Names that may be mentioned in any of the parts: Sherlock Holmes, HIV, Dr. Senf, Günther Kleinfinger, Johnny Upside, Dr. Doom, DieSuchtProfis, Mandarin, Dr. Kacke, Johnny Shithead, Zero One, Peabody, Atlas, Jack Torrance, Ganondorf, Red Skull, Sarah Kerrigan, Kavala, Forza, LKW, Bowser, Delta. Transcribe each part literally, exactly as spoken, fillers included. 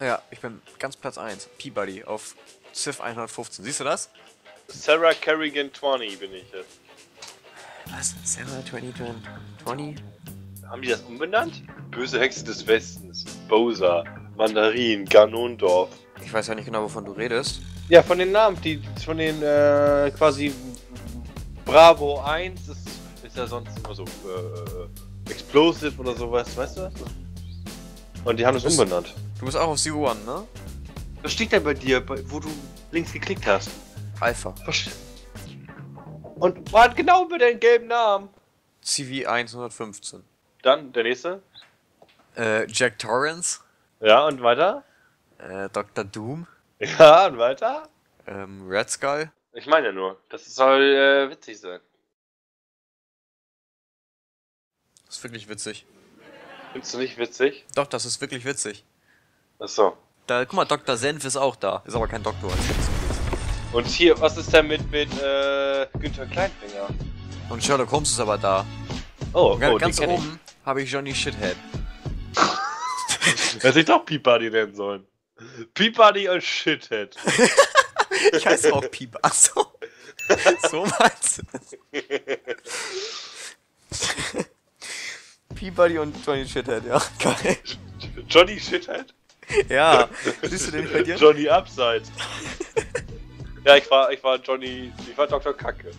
Ja, ich bin ganz Platz eins. Peabody auf Ziff hundertfünfzehn. Siehst du das? Sarah Kerrigan zwanzig bin ich jetzt. Was? Sarah zwanzig? zwanzig? Haben die das umbenannt? Böse Hexe des Westens. Bowser. Mandarin. Ganondorf. Ich weiß ja nicht genau, wovon du redest. Ja, von den Namen, die, von den, äh, quasi Bravo eins, das ist ja sonst immer so, äh, Explosive oder sowas, weißt du was? Und die haben es umbenannt. Du bist auch auf Zero One, ne? Was steht da bei dir, wo du links geklickt hast? Alpha. Und war genau mit deinem gelben Namen? C V hundertfünfzehn. Dann, der nächste? Äh, Jack Torrance. Ja, und weiter? Äh, Doktor Doom. Ja, und weiter? Ähm, Red Skull. Ich meine ja nur, das soll äh, witzig sein. Das ist wirklich witzig. Findest du nicht witzig? Doch, das ist wirklich witzig. Achso. Da, guck mal, Doktor Senf ist auch da. Ist aber kein Doktor. Als Und hier, was ist denn mit, mit äh, Günther Kleinfinger? Und Sherlock Holmes ist aber da. Oh, oh ganz oben habe ich Johnny Shithead. Hätte ich doch Peabody nennen sollen. Peabody und Shithead. Ich heiße auch Peabody. Achso. So meinst du das? Peabody und Johnny Shithead, ja. Geil. Johnny Shithead? Ja. Siehst du den bei dir? Johnny Upside. Ja, ich war, ich war Johnny, ich war Doktor Kacke.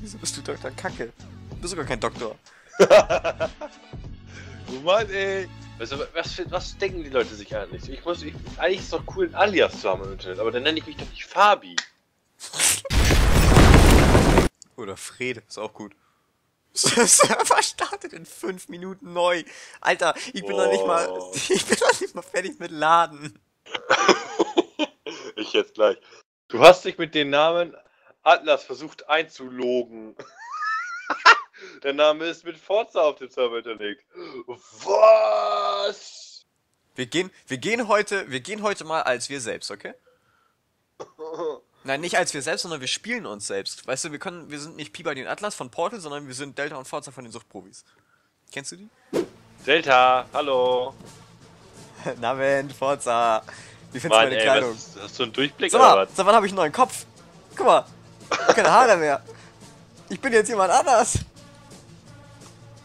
Wieso bist du Doktor Kacke? Du bist sogar kein Doktor. Du Mann, ey. Also, was, was denken die Leute sich eigentlich? Ich muss, ich, eigentlich ist es doch cool, einen Alias zu haben im Internet, aber dann nenne ich mich doch nicht Fabi. Oder Fred, ist auch gut. Server startet in fünf Minuten neu. Alter, ich bin oh. noch nicht mal, ich bin noch nicht mal fertig mit Laden. Ich jetzt gleich. Du hast dich mit dem Namen Atlas versucht einzulogen. Der Name ist mit Forza auf dem Server hinterlegt. Was? Wir gehen, wir gehen heute, wir gehen heute mal als wir selbst, okay? Nein, nicht als wir selbst, sondern wir spielen uns selbst. Weißt du, wir können, wir sind nicht Peabody und Atlas von Portal, sondern wir sind Delta und Forza von den Suchtprobis. Kennst du die? Delta, hallo. Na Mensch, Forza. Wie findest Mann, du meine ey, Kleidung? Was, hast du einen Durchblick? Sag mal, seit wann habe ich einen neuen Kopf? Guck mal, ich habe keine Haare mehr. Ich bin jetzt jemand anders.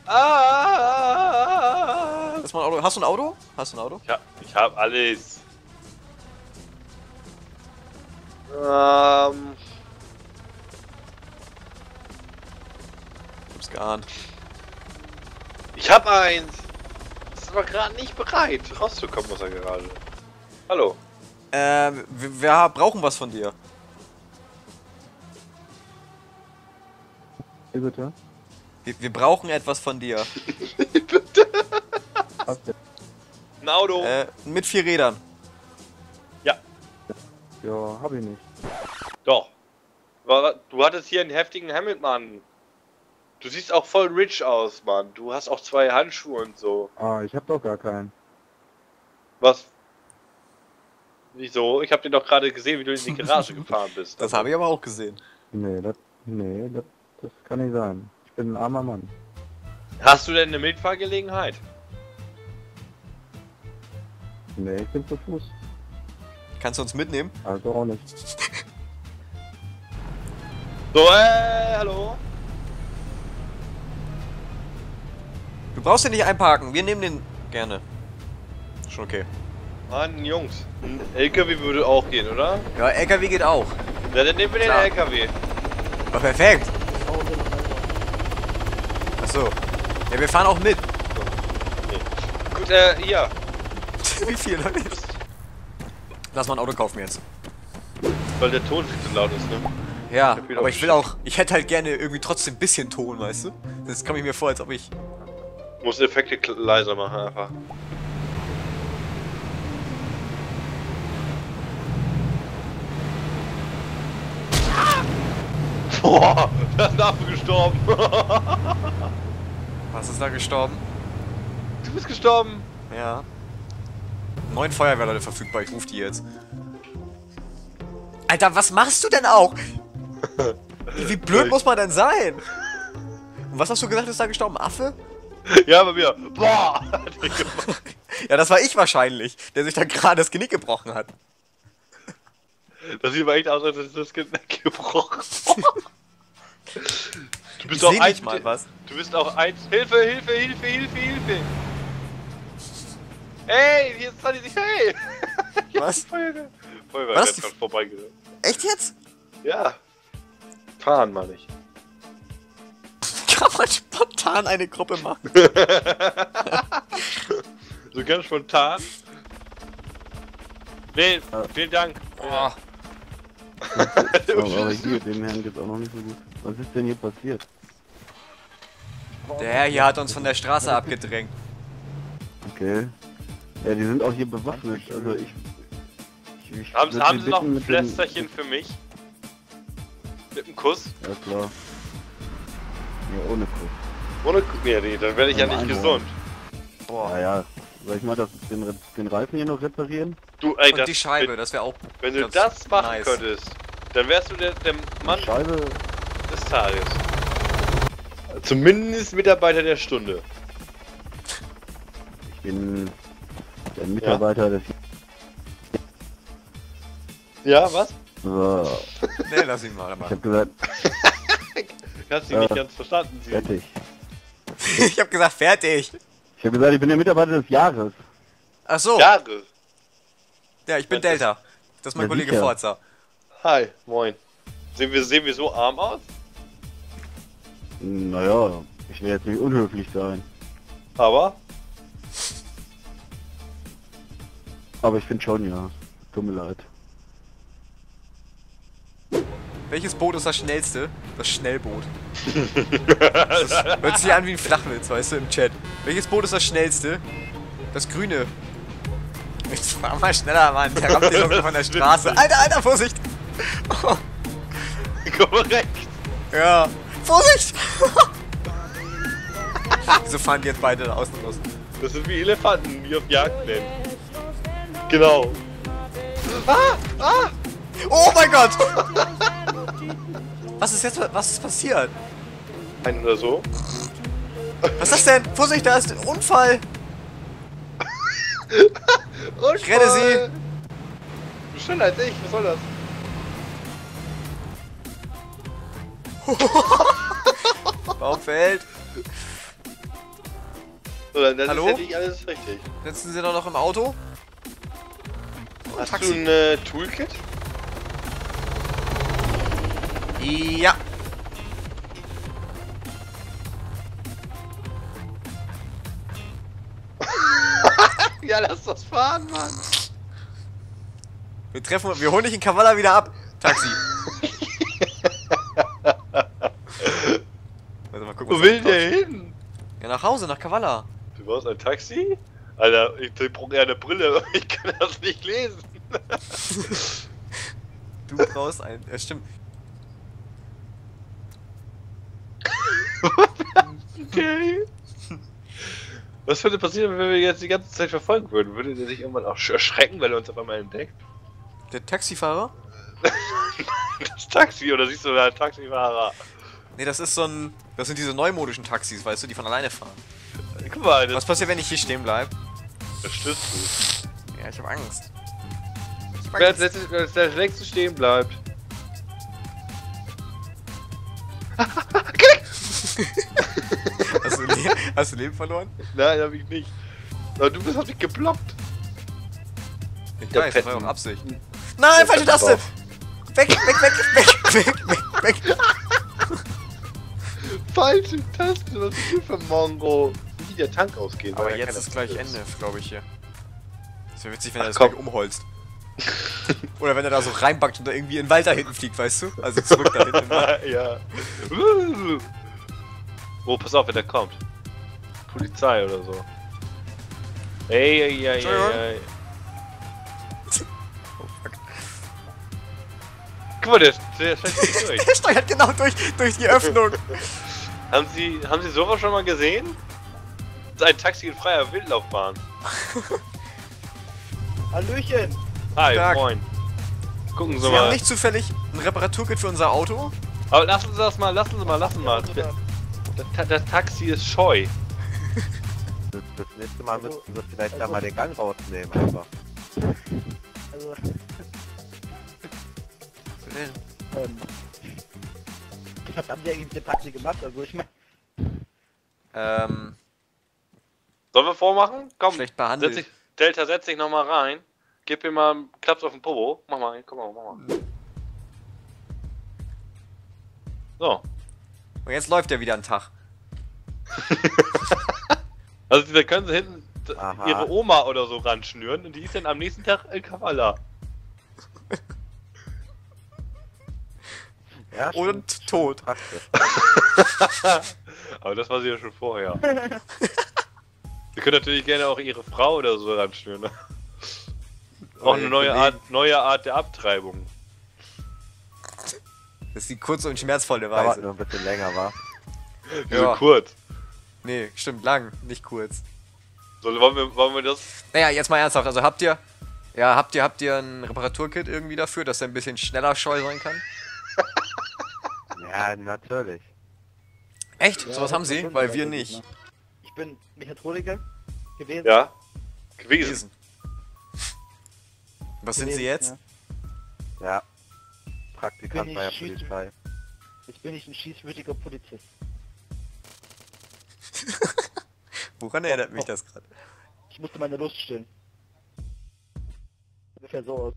Ah, hast du ein Auto? Hast du ein Auto? Hast du ein Auto? Ja, ich habe alles. Ähm. Ich hab's geahnt. Ich hab eins. Ist aber gerade nicht bereit, rauszukommen aus der Garage. Hallo. Ähm, wir, wir brauchen was von dir. Hey, bitte? Wir, wir brauchen etwas von dir. Bitte? Okay. Ein Auto. Äh, mit vier Rädern. Ja. Ja, hab ich nicht. Doch. Du hattest hier einen heftigen Helm, Mann. Du siehst auch voll rich aus, Mann. Du hast auch zwei Handschuhe und so. Ah, ich hab doch gar keinen. Was? Wieso? Ich hab den doch gerade gesehen, wie du in die Garage gefahren bist. Das habe ich aber auch gesehen. Nee, das, nee, das, das kann nicht sein. Ich bin ein armer Mann. Hast du denn eine Mitfahrgelegenheit? Nee, ich bin zu Fuß. Kannst du uns mitnehmen? Also auch nicht. So, äh, hallo? Du brauchst den nicht einparken, wir nehmen den gerne. Schon okay. Mann, Jungs, ein L K W würde auch gehen, oder? Ja, L K W geht auch. Ja, dann nehmen wir den Klar. L K W. Oh, perfekt. Achso. Ja, wir fahren auch mit. Okay. Gut, äh, hier. Wie viel, Leute? Lass mal ein Auto kaufen jetzt. Weil der Ton viel zu laut ist, ne? Ja, ich aber ich will auch, ich hätte halt gerne irgendwie trotzdem ein bisschen Ton, weißt du? Das komme ich mir vor, als ob ich... Muss Effekte leiser machen, einfach. Boah, da ist ein Affe gestorben. Was ist da gestorben? Du bist gestorben. Ja. Neun Feuerwehrleute verfügbar, ich ruf die jetzt. Alter, was machst du denn auch? Wie blöd muss man denn sein? Und was hast du gesagt, ist da gestorben? Affe? Ja, bei mir. Boah! Ja, das war ich wahrscheinlich, der sich dann gerade das Genick gebrochen hat. Das sieht aber echt aus, als hätte das Genick gebrochen. Du bist auch eins, mal was. Du bist auch eins. Hilfe, Hilfe, Hilfe, Hilfe, Hilfe. Hey, jetzt hat die sich. Hey! Was? Feuerwehr ist gerade vorbeigegangen. Echt jetzt? Ja. Fahren mal nicht. Kann man spontan eine Gruppe machen? So ganz spontan? Nee, vielen Dank. Oh. Aber hier, dem Herrn geht's auch noch nicht so gut. Was ist denn hier passiert? Der Herr hier hat uns von der Straße abgedrängt. Okay. Ja, die sind auch hier bewaffnet. Also ich. ich, ich haben haben Sie noch ein Pflästerchen für mich? Mit einem Kuss? Ja, klar. Ja, ohne Kuss. Ohne Kuss? Ja, nee, dann werde ich ja, ja nicht gesund. Boah. Naja, soll ich mal das, den, den Reifen hier noch reparieren? Du, ey, und das, die Scheibe, wenn, das wäre auch. Wenn du das machen nice. könntest, dann wärst du der, der Mann Scheibe. des Tages. Zumindest Mitarbeiter der Stunde. Ich bin der Mitarbeiter ja. des. Ja, was? So. Nee, lass ihn mal. Aber. Ich hab gesagt. Hast du ihn nicht ganz verstanden? Sie fertig. Ich hab gesagt, fertig. Ich hab gesagt, ich bin der Mitarbeiter des Jahres. Ach so. Jahres. Ja, ich bin das Delta. Das ist mein ja, Kollege sicher. Forza. Hi, moin. Sehen wir, sehen wir so arm aus? Naja, ich will jetzt nicht unhöflich sein. Aber? Aber ich finde schon, ja. Tut mir leid. Welches Boot ist das schnellste? Das Schnellboot. Das hört sich an wie ein Flachwitz, weißt du, im Chat. Welches Boot ist das schnellste? Das grüne. Jetzt fahr mal schneller, Mann. Der rammt den von der Straße. Alter, Alter, Vorsicht! Oh. Korrekt. Ja. Vorsicht! Wieso fahren die jetzt beide da außen los? Das sind wie Elefanten, die auf Jagd gehen. Genau. Ah! Ah! Oh mein Gott! Was ist jetzt? Was ist passiert? Ein oder so? Was ist das denn? Vorsicht, da ist ein Unfall! Unfall. Ich rette sie! Schneller als ich, was soll das? Baumfeld! So, dann das Hallo? Ist ja nicht alles richtig. Sitzen Sie doch noch im Auto? Oh, hast Taxi. du ein äh, Toolkit? Ja. Ja, lass das fahren, Mann. Wir treffen, wir holen dich in Kavala wieder ab. Taxi. Also mal gucken, Wo will der hin? Ja, nach Hause, nach Kavala. Du brauchst ein Taxi? Alter, ich brauche eher eine Brille, aber ich kann das nicht lesen. Du brauchst ein... Ja, stimmt. Okay. Was würde passieren, wenn wir jetzt die ganze Zeit verfolgen würden? Würde der sich irgendwann auch erschrecken, weil er uns auf einmal entdeckt? Der Taxifahrer? Das Taxi, oder siehst du da einen Taxifahrer? Ne, das ist so ein... Das sind diese neumodischen Taxis, weißt du, die von alleine fahren. Guck mal, das Was passiert, wenn ich hier stehen bleib? Das stürzt du. Ja, ich hab Angst. Ich hab Wer als letztes, als der längste stehen bleibt. Hast du, Le hast du Leben verloren? Nein, hab ich nicht. Aber du bist auf dich geploppt. Ich weiß, das war auch Absicht. Nein, falsche Taste! Weg, weg, weg, weg, weg, weg, weg! Falsche Taste, was ist hier für Mongo? Wie der Tank ausgeht. Aber jetzt ist gleich Ende, glaube ich hier. Das wäre witzig, wenn er das gleich umholzt. Oder wenn er da so reinbackt und da irgendwie in den Wald da hinten fliegt, weißt du? Also zurück da hinten. Ja. Oh, pass auf, wenn der kommt. Polizei oder so. Ey, ey, ey, ey, ey. Oh, fuck. Guck mal, der, der steuert durch. Der steuert genau durch, durch die Öffnung. haben Sie, haben Sie sowas schon mal gesehen? Das ist ein Taxi in freier Wildlaufbahn. Hallöchen. Hi, Tag. Moin. Gucken Sie, Sie mal. Wir haben nicht zufällig ein Reparaturkit für unser Auto? Aber lassen Sie das mal, lassen Sie mal, lassen Sie mal. Das, das Taxi ist scheu. Das nächste Mal also, müssten wir vielleicht also, da mal den Gang rausnehmen, einfach. Also... ähm, was haben die eigentlich mit der Party gemacht? Also ich meine... Ähm... Sollen wir vormachen? Komm, schlecht behandelt. Setz dich, Delta, setz dich nochmal rein. Gib ihm mal einen Klaps auf den Popo. Mach mal rein, komm mal, mach mal. So. Und jetzt läuft er wieder einen Tag. Also da können sie hinten aha. ihre Oma oder so ran schnüren und die ist dann am nächsten Tag in Kavala. Ja, und tot. Aber das war sie ja schon vorher. Sie können natürlich gerne auch ihre Frau oder so ran schnüren. Auch eine neue Art, neue Art der Abtreibung. Das ist die kurze und schmerzvolle Weise. Aber nur ein bisschen länger, war. Wieso ja. kurz? Nee, stimmt, lang, nicht kurz. So, wollen wir, wollen wir das? Naja, jetzt mal ernsthaft, also habt ihr... Ja, habt ihr, habt ihr ein Reparaturkit irgendwie dafür, dass er ein bisschen schneller scheu sein kann? Ja, natürlich. Echt? Ja, sowas haben sie? Weil wir nicht. Ich bin Mechatroniker gewesen. Ja, gewesen. Was gewesen, sind sie jetzt? Ja. ja. Praktikant bei der Polizei. Jetzt bin ich ein schießwürdiger Polizist. Woran erinnert oh, mich das gerade? Ich musste meine Lust stillen. Ungefähr so aus.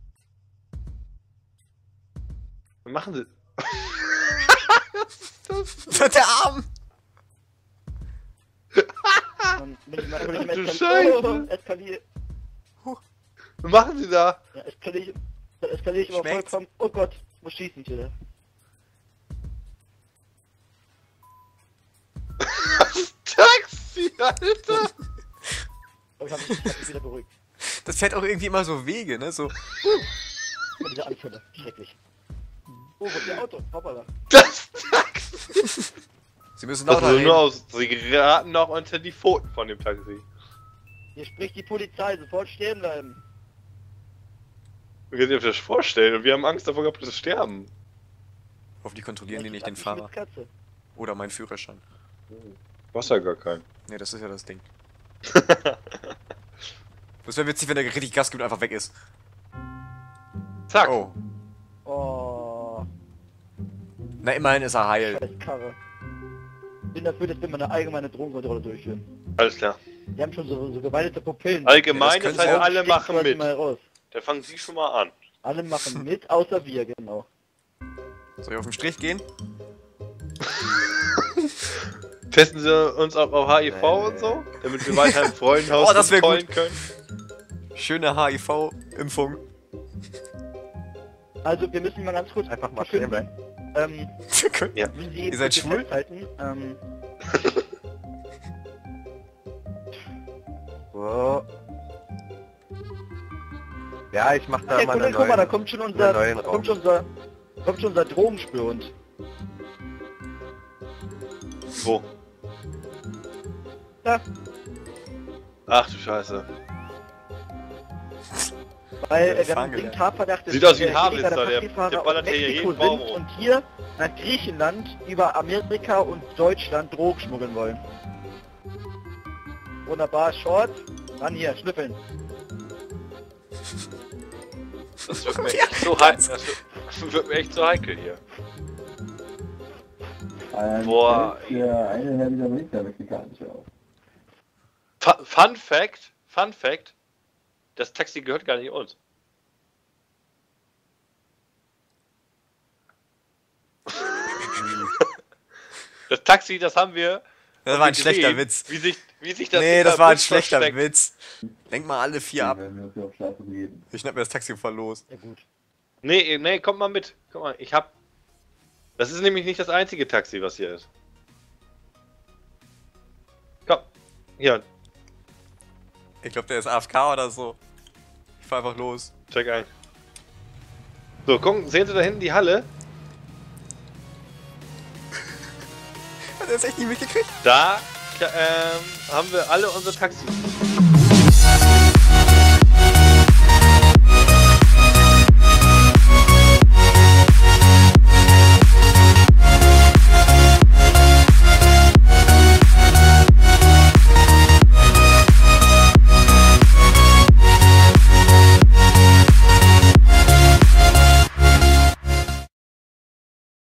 Was machen sie? Das der Arm! Du Scheiße! Eskalier. Was machen sie da? Ja, eskalier, eskalier ich immer vollkommen. Oh Gott, ich muss schießen hier. Taxi, Alter! Ich hab mich, hab mich wieder beruhigt. Das fährt auch irgendwie immer so Wege, ne? So. Und diese Anfälle, schrecklich. Oh, ihr Auto, hoppala. Das Taxi! Sie müssen auch also nur aus, Sie geraten noch unter die Pfoten von dem Taxi. Hier spricht die Polizei, sofort stehen bleiben. Wir können sich das vorstellen und wir haben Angst davor gehabt, dass sie sterben. Hoffentlich kontrollieren die nicht den Fahrer. Oder meinen Führerschein. Du hast ja gar keinen. Ne, das ist ja das Ding. Das wäre witzig, wenn der richtig Gas gibt und einfach weg ist. Zack! Oh. Oh. Na, immerhin ist er heil. Scheiß Karre. Bin dafür, dass wir mal eine allgemeine Drogenkontrolle durchführen. Alles klar. Die haben schon so, so geweidete Pupillen. Allgemein, ja, das heißt, alle machen mit. Da fangen sie schon mal an. Alle machen mit, außer wir, genau. Soll ich auf den Strich gehen? Testen sie uns auch auf H I V nee. und so, damit wir weiter im Freundenhaus oh, freuen können. Schöne H I V-Impfung. Also wir müssen mal ganz kurz einfach mal schön bleiben. Ähm, ja. Ihr seid schwul? Ähm, so. Ja, ich mach da hey, mal eine neue. Guck mal, da kommt schon unser, da kommt schon unser, kommt schon unser Drogenspürhund. Wo? Da. Ach du Scheiße. Weil wir haben den Tatverdacht... Sieht aus wie ein Haarblitzer, der, der ballert hier jeden Baum rum. Und hier nach Griechenland über Amerika und Deutschland Drogen schmuggeln wollen. Wunderbar, Short. Dann hier, schnüffeln. Das wird mir echt so heikel, das wird mir echt so heikel hier. Boah. Fun Fact, Fun Fact, das Taxi gehört gar nicht uns. Das Taxi, das haben wir. Das war ein schlechter Witz. Wie sich, wie sich das nee, das war ein schlechter Witz. Denk mal alle vier ab. Ich schnapp mir das Taxi voll los. Ja, gut. Nee, nee, kommt mal mit. Komm mal, ich hab. Das ist nämlich nicht das einzige Taxi, was hier ist. Komm, hier. Ich glaube, der ist A F K oder so. Ich fahr einfach los. Check ein. So, gucken, sehen Sie da hinten die Halle? Hat er das echt nicht mitgekriegt? Da ähm, haben wir alle unsere Taxis.